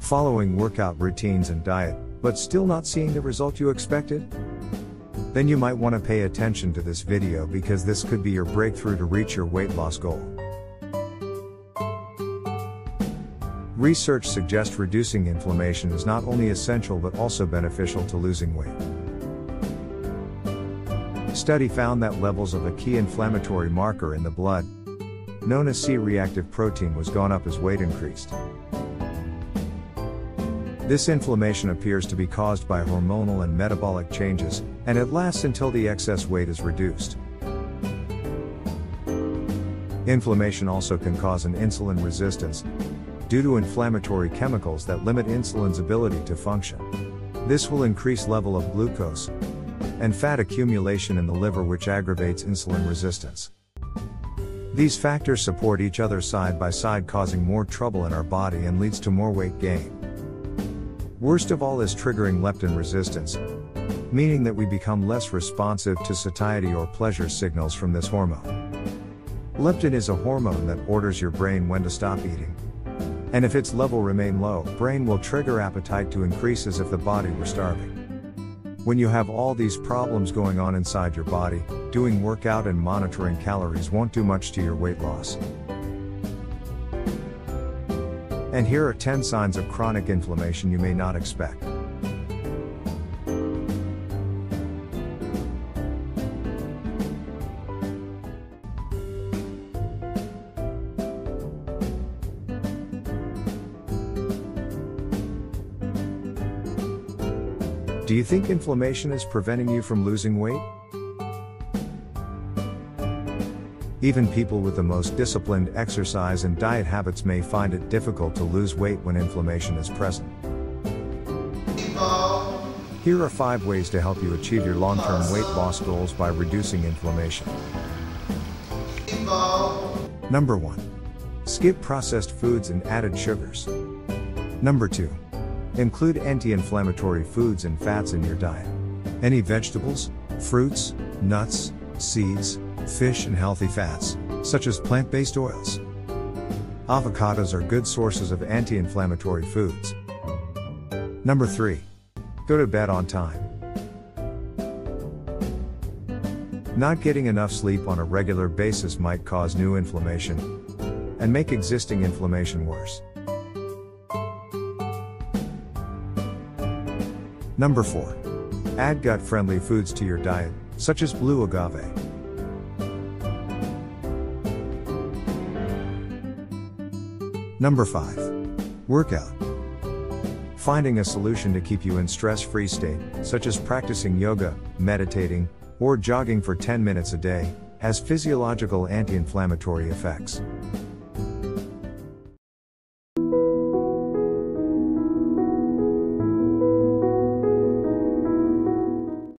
Following workout routines and diet, but still not seeing the result you expected? Then you might want to pay attention to this video because this could be your breakthrough to reach your weight loss goal. Research suggests reducing inflammation is not only essential but also beneficial to losing weight. A study found that levels of a key inflammatory marker in the blood, known as C-reactive protein, was gone up as weight increased. This inflammation appears to be caused by hormonal and metabolic changes, and it lasts until the excess weight is reduced. Inflammation also can cause an insulin resistance due to inflammatory chemicals that limit insulin's ability to function. This will increase level of glucose and fat accumulation in the liver, which aggravates insulin resistance. These factors support each other side by side, causing more trouble in our body and leads to more weight gain. Worst of all is triggering leptin resistance, meaning that we become less responsive to satiety or pleasure signals from this hormone. Leptin is a hormone that orders your brain when to stop eating, and if its level remain low, brain will trigger appetite to increase as if the body were starving. When you have all these problems going on inside your body, doing workout and monitoring calories won't do much to your weight loss. And here are 10 signs of chronic inflammation you may not expect. Do you think inflammation is preventing you from losing weight? Even people with the most disciplined exercise and diet habits may find it difficult to lose weight when inflammation is present. Here are 5 ways to help you achieve your long-term weight loss goals by reducing inflammation. Number 1. Skip processed foods and added sugars. Number 2. Include anti-inflammatory foods and fats in your diet. Any vegetables, fruits, nuts, seeds, fish and healthy fats, such as plant-based oils. Avocados are good sources of anti-inflammatory foods. Number 3. Go to bed on time. Not getting enough sleep on a regular basis might cause new inflammation and make existing inflammation worse. Number 4. Add gut-friendly foods to your diet, such as blue agave. Number 5. Workout. Finding a solution to keep you in stress-free state, such as practicing yoga, meditating, or jogging for 10 minutes a day, has physiological anti-inflammatory effects.